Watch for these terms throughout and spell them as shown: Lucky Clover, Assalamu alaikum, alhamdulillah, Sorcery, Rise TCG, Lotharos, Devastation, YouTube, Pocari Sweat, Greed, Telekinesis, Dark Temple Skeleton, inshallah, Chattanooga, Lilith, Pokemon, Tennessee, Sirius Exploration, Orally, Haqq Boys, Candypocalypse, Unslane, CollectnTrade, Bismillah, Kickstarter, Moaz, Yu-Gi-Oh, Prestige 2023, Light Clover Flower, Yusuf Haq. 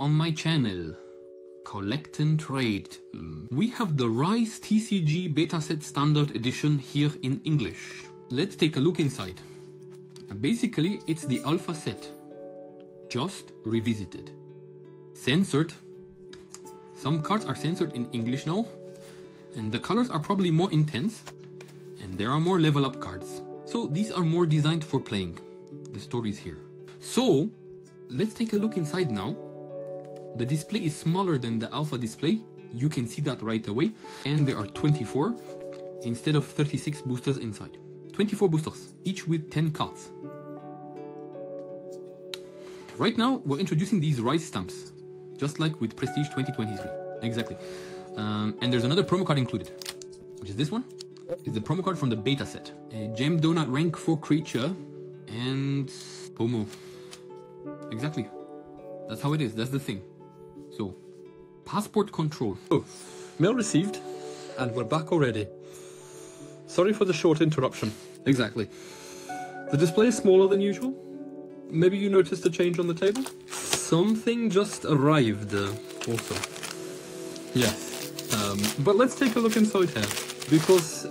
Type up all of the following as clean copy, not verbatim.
on my channel. Collect and Trade. We have the Rise TCG Beta Set Standard Edition here in English. Let's take a look inside. Basically, it's the Alpha set, just revisited. Censored. Some cards are censored in English now, and the colors are probably more intense, and there are more level up cards. So these are more designed for playing. The story's here. So let's take a look inside now. The display is smaller than the Alpha display, you can see that right away, and there are 24 instead of 36 boosters inside. 24 boosters, each with 10 cards. Right now, we're introducing these Rise stamps, just like with Prestige 2023. Exactly. And there's another promo card included, which is this one. It's the promo card from the Beta set. A Gem Donut rank 4 creature and Pomo. Exactly. That's how it is. That's the thing. So, Passport Control. Oh, mail received, and we're back already. Sorry for the short interruption. Exactly. The display is smaller than usual. Maybe you noticed a change on the table? Something just arrived also. Yes. But let's take a look inside here. Because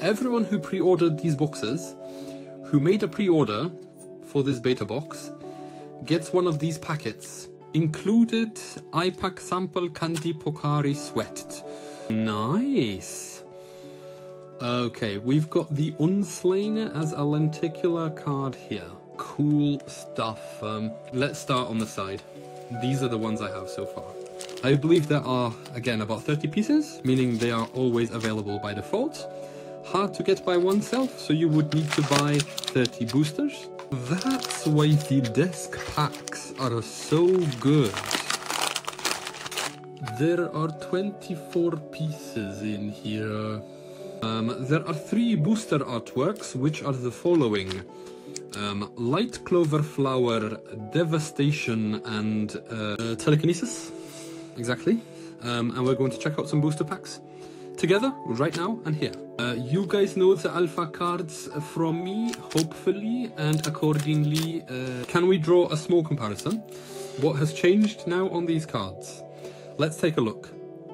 everyone who pre-ordered these boxes, who made a pre-order for this beta box, gets one of these packets. Included iPack Sample Candy Pocari Sweat. Nice. Okay, we've got the Unslane as a lenticular card here. Cool stuff. Let's start on the side. These are the ones I have so far. I believe there are, again, about 30 pieces, meaning they are always available by default. Hard to get by oneself, so you would need to buy 30 boosters. That's why the desk packs are so good. There are 24 pieces in here. There are 3 booster artworks, which are the following. Light Clover Flower, Devastation, and Telekinesis. Exactly. And we're going to check out some booster packs together right now and here. You guys know the Alpha cards from me, hopefully, and accordingly. Can we draw a small comparison? What has changed now on these cards? Let's take a look.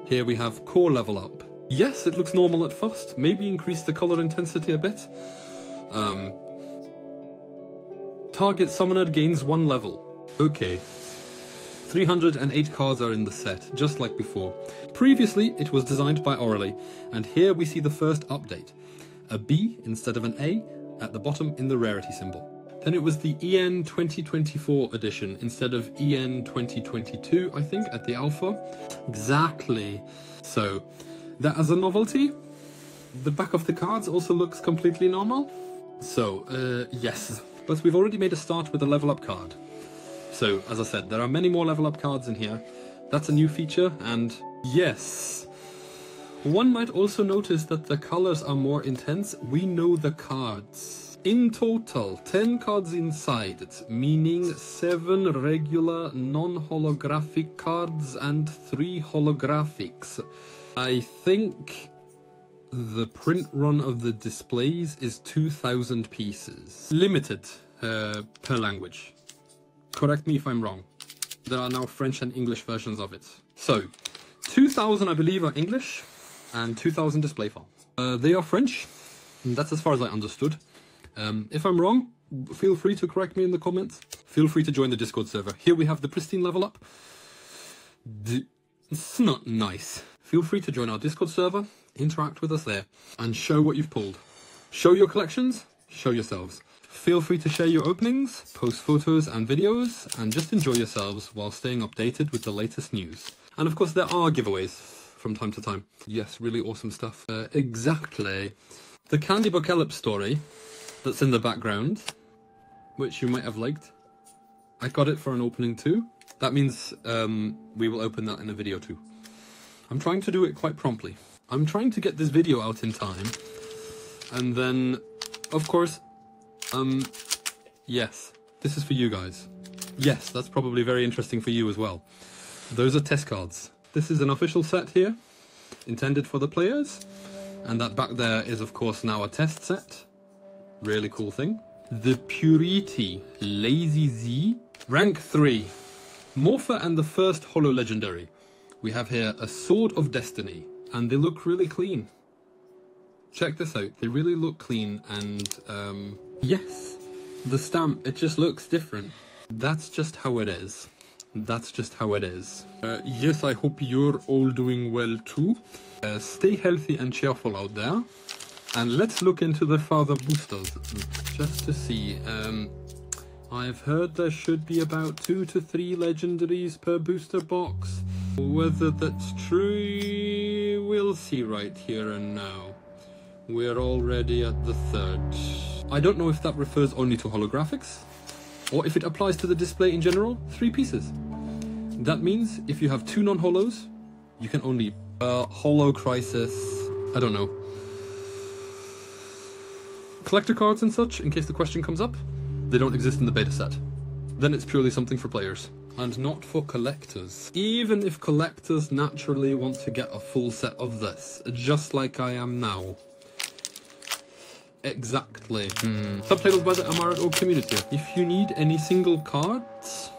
Here we have Core Level Up. Yes, it looks normal at first. Maybe increase the color intensity a bit. Target summoner gains 1 level. Okay. 308 cards are in the set, just like before. Previously, it was designed by Orally, and here we see the first update. A B instead of an A at the bottom in the rarity symbol. Then it was the EN 2024 edition instead of EN 2022, I think, at the Alpha. Exactly. So, that as a novelty. The back of the cards also looks completely normal. So, yes. But we've already made a start with a level up card. So, as I said, there are many more level up cards in here. That's a new feature, and yes. One might also notice that the colors are more intense. We know the cards. In total, 10 cards inside, meaning 7 regular non-holographic cards and 3 holographics. I think the print run of the displays is 2,000 pieces. Limited per language. Correct me if I'm wrong. There are now French and English versions of it. So, 2,000 I believe are English and 2,000 display files. They are French. That's as far as I understood. If I'm wrong, feel free to correct me in the comments. Feel free to join the Discord server. Here we have the pristine level up. It's not nice. Feel free to join our Discord server, interact with us there, and show what you've pulled. Show your collections, show yourselves. Feel free to share your openings, post photos and videos, and just enjoy yourselves while staying updated with the latest news. And of course there are giveaways from time to time. Yes, really awesome stuff. Exactly. The Candypocalypse story that's in the background, which you might have liked, I got it for an opening too. That means we will open that in a video too. I'm trying to do it quite promptly. I'm trying to get this video out in time. And then, of course, yes, this is for you guys. Yes, that's probably very interesting for you as well. Those are test cards. This is an official set here, intended for the players. And that back there is, of course, now a test set. Really cool thing. The Purity, Lazy Z, rank 3. Morpher and the first Holo Legendary. We have here a Sword of Destiny, and they look really clean. Check this out. They really look clean, and yes, the stamp, it just looks different. That's just how it is. That's just how it is. Yes, I hope you're all doing well too. Stay healthy and cheerful out there. And let's look into the Father Boosters, just to see. I've heard there should be about 2 to 3 legendaries per booster box. Whether that's true, we'll see right here and now. We're already at the third. I don't know if that refers only to holographics, or if it applies to the display in general. 3 pieces. That means if you have 2 non-holos, you can only... Holo Crisis, I don't know. Collector cards and such, in case the question comes up, they don't exist in the beta set. Then it's purely something for players, and not for collectors. Even if collectors naturally want to get a full set of this, just like I am now. Exactly. Subtitled by the Amaro community. If you need any single cards,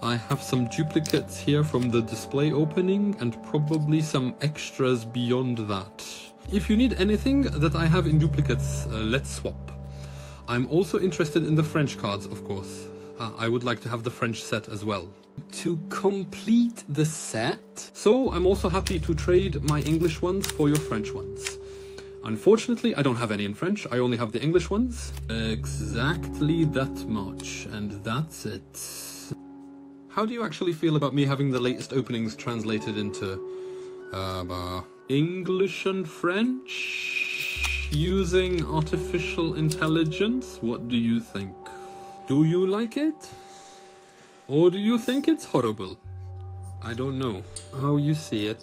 I have some duplicates here from the display opening and probably some extras beyond that. If you need anything that I have in duplicates, let's swap. I'm also interested in the French cards, of course. I would like to have the French set as well. To complete the set. So I'm also happy to trade my English ones for your French ones. Unfortunately, I don't have any in French. I only have the English ones. Exactly that much, and that's it. How do you actually feel about me having the latest openings translated into English and French using artificial intelligence? What do you think? Do you like it? Or do you think it's horrible? I don't know how you see it.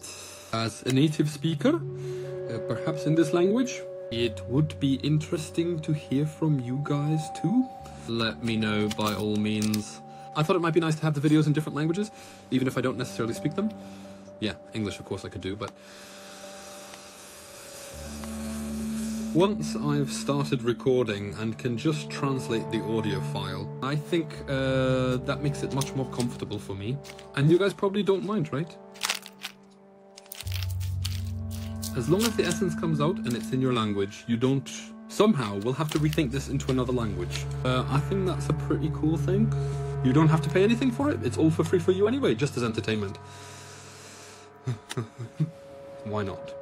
As a native speaker, perhaps in this language, it would be interesting to hear from you guys too. Let me know by all means. I thought it might be nice to have the videos in different languages, even if I don't necessarily speak them. Yeah, English of course I could do, but... Once I've started recording and can just translate the audio file, I think that makes it much more comfortable for me. And you guys probably don't mind, right? As long as the essence comes out and it's in your language, you don't... Somehow, we'll have to rethink this into another language. I think that's a pretty cool thing. You don't have to pay anything for it. It's all for free for you anyway, just as entertainment. Why not?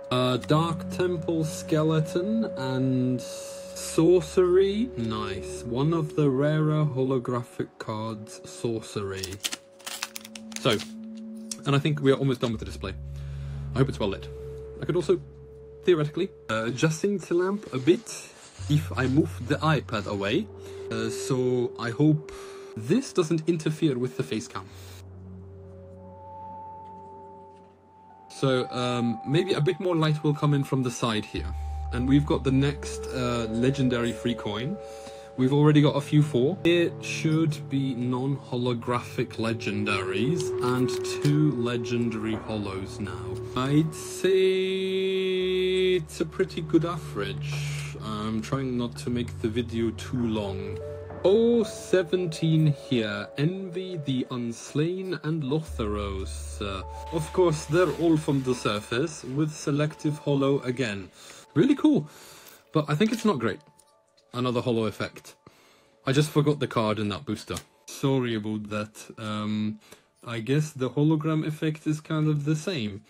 Dark Temple Skeleton and Sorcery. Nice. One of the rarer holographic cards, Sorcery. So, and I think we are almost done with the display. I hope it's well lit. I could also, theoretically, adjust the lamp a bit if I move the iPad away. So I hope this doesn't interfere with the face cam. So maybe a bit more light will come in from the side here. And we've got the next legendary free coin. We've already got a few four. It should be non-holographic legendaries and 2 legendary holos now. I'd say it's a pretty good average. I'm trying not to make the video too long. 017 here. Envy, the Unslane, and Lotharos. Of course, they're all from the surface, with selective holo again. Really cool, but I think it's not great. Another holo effect. I just forgot the card in that booster. Sorry about that. I guess the hologram effect is kind of the same.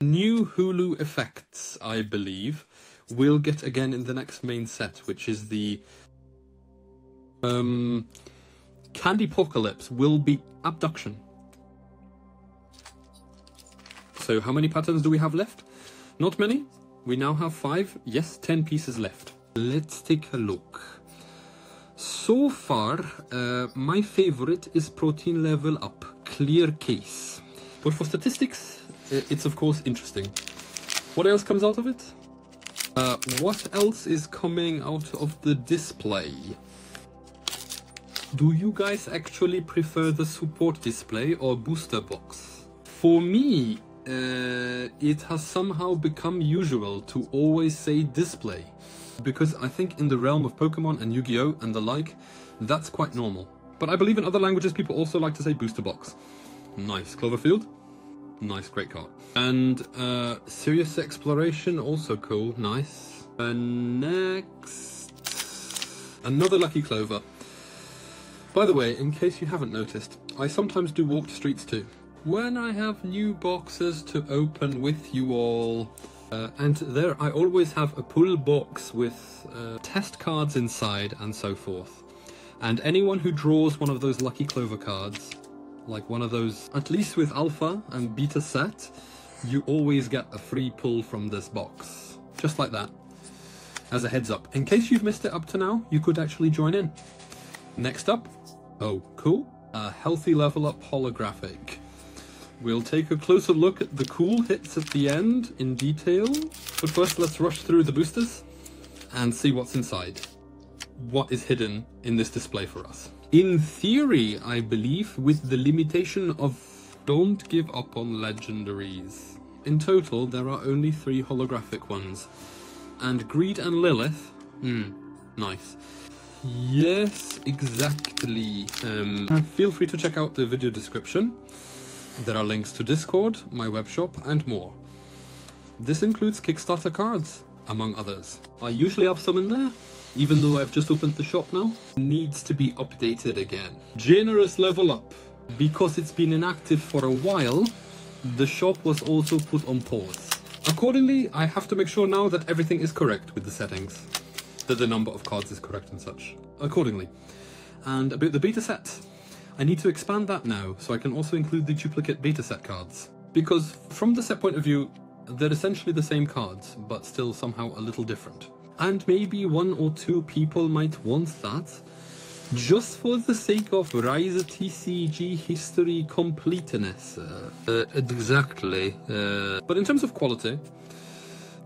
New Hulu effects, I believe, we'll get again in the next main set, which is the... Candypocalypse will be Abduction. So how many patterns do we have left? Not many. We now have 5, yes, 10 pieces left. Let's take a look. So far, my favorite is Protein Level Up, Clear Case. But for statistics, it's of course interesting. What else comes out of it? What else is coming out of the display? Do you guys actually prefer the support display or booster box? For me, it has somehow become usual to always say display, because I think in the realm of Pokemon and Yu-Gi-Oh and the like, that's quite normal. But I believe in other languages people also like to say booster box. Nice. Cloverfield. Nice, great card. And Sirius Exploration, also cool, nice. And next, another Lucky Clover. By the way, in case you haven't noticed, I sometimes do walk the streets too. When I have new boxes to open with you all, and there I always have a pull box with test cards inside and so forth. And anyone who draws one of those Lucky Clover cards, like one of those, at least with alpha and beta set, you always get a free pull from this box. Just like that. As a heads up. In case you've missed it up to now, you could actually join in. Next up, oh cool, a healthy level up holographic. We'll take a closer look at the cool hits at the end in detail, but first let's rush through the boosters and see what's inside. What is hidden in this display for us? In theory, I believe, with the limitation of don't give up on legendaries. In total, there are only 3 holographic ones. And Greed and Lilith. Nice. Yes, exactly. Feel free to check out the video description. There are links to Discord, my webshop, and more. This includes Kickstarter cards, among others. I usually have some in there, even though I've just opened the shop now. Needs to be updated again. Generous level up. Because it's been inactive for a while, the shop was also put on pause. Accordingly, I have to make sure now that everything is correct with the settings. That the number of cards is correct and such. Accordingly. And about the beta set, I need to expand that now, so I can also include the duplicate beta set cards. Because from the set point of view, they're essentially the same cards, but still somehow a little different. And maybe 1 or 2 people might want that, just for the sake of Rise TCG history completeness. Exactly. But in terms of quality,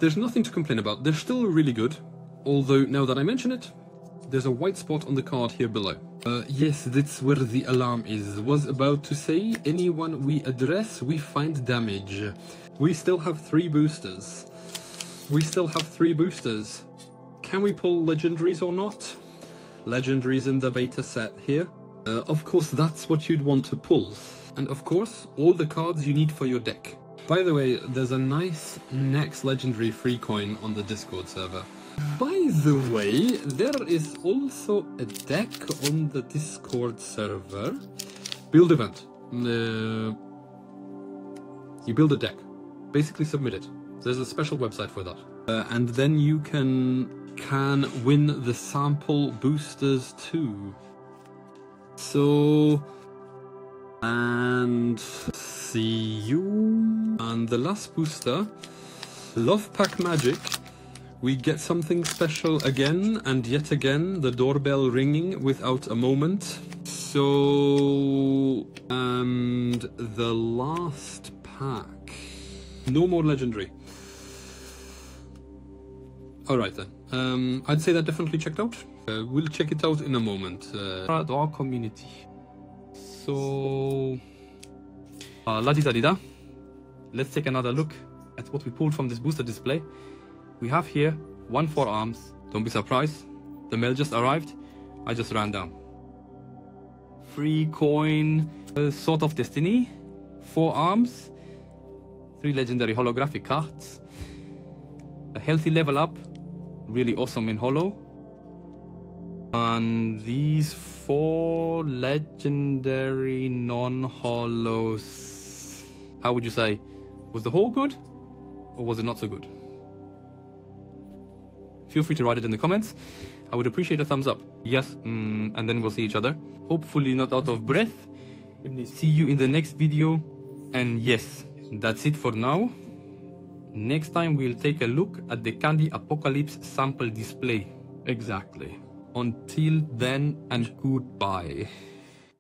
there's nothing to complain about. They're still really good, although now that I mention it, there's a white spot on the card here below. Yes, that's where the alarm is. Was about to say, anyone we address, we find damage. We still have 3 boosters. We still have 3 boosters. Can we pull legendaries or not? Legendaries in the beta set here. Of course, that's what you'd want to pull. And of course, all the cards you need for your deck. By the way, there's a nice next legendary free coin on the Discord server. By the way, there is also a deck on the Discord server. Build event. You build a deck. Basically submit it. There's a special website for that. And then you can win the sample boosters too. So, and see you. And the last booster, Love Pack Magic. We get something special again, and yet again, the doorbell ringing without a moment. So, and the last pack. No more legendary. Alright then, I'd say that definitely checked out. We'll check it out in a moment. Our community. So, la-di-da-di-da. Let's take another look at what we pulled from this booster display. We have here 1 4 arms. Don't be surprised. The mail just arrived. I just ran down. Free coin, Sort of Destiny, 4 arms, 3 legendary holographic cards, a healthy level up. Really awesome in holo. And these 4 legendary non-holos. How would you say? Was the haul good? Or was it not so good? Feel free to write it in the comments. I would appreciate a thumbs up. Yes, and then we'll see each other. Hopefully not out of breath. See you in the next video. And yes, that's it for now. Next time we'll take a look at the Candypocalypse sample display. Exactly. Until then, and goodbye.